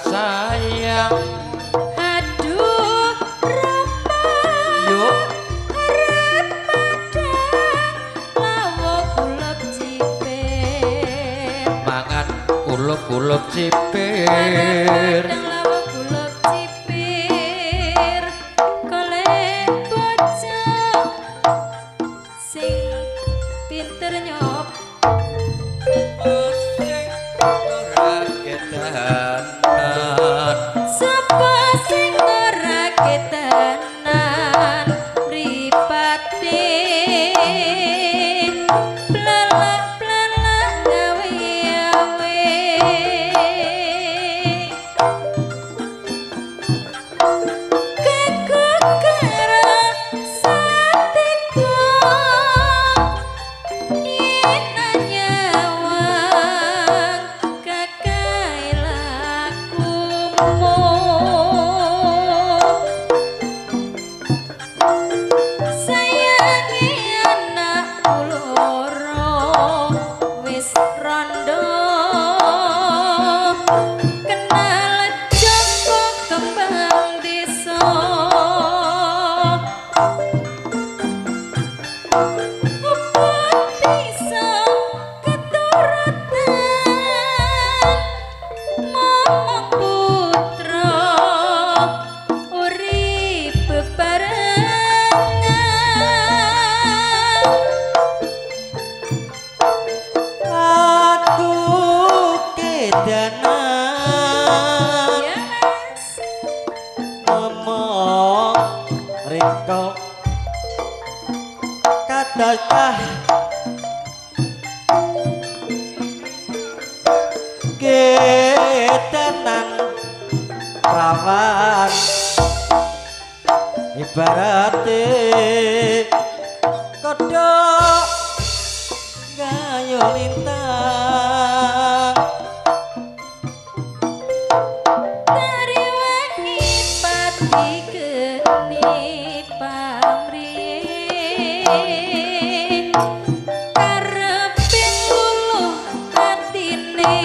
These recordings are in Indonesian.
Sayang anak ulur. datah getenan prawan ibarate kodok gayo lintang tariwani pati geni pamriyen karepe luluh atine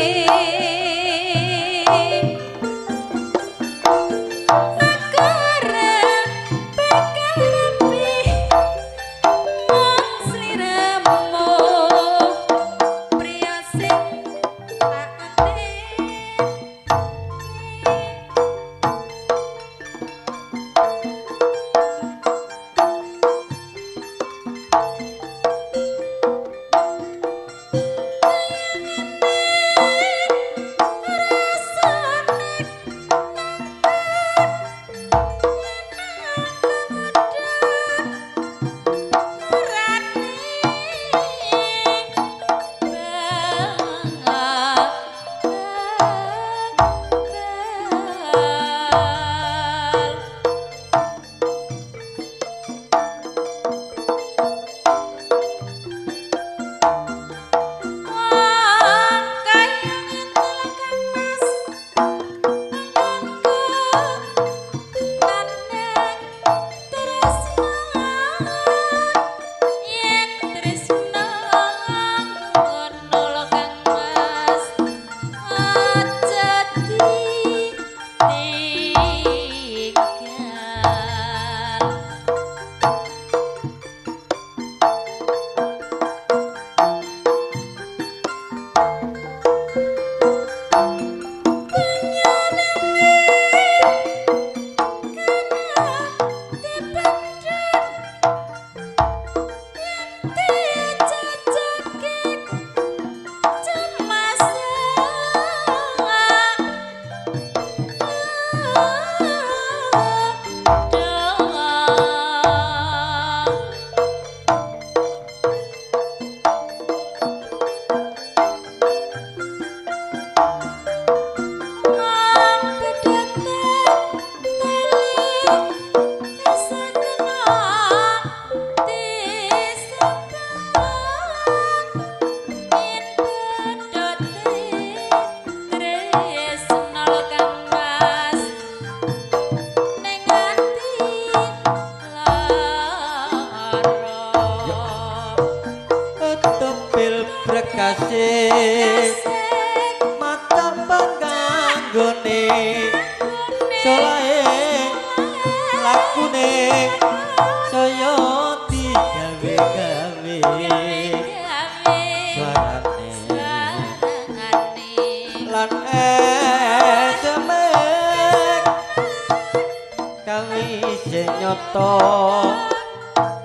kami senyoto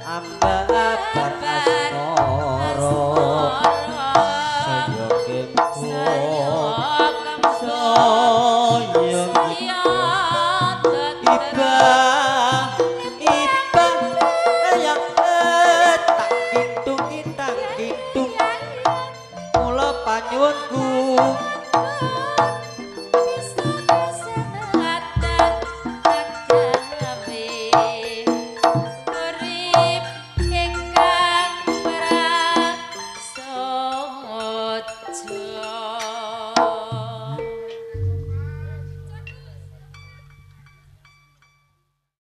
amba apa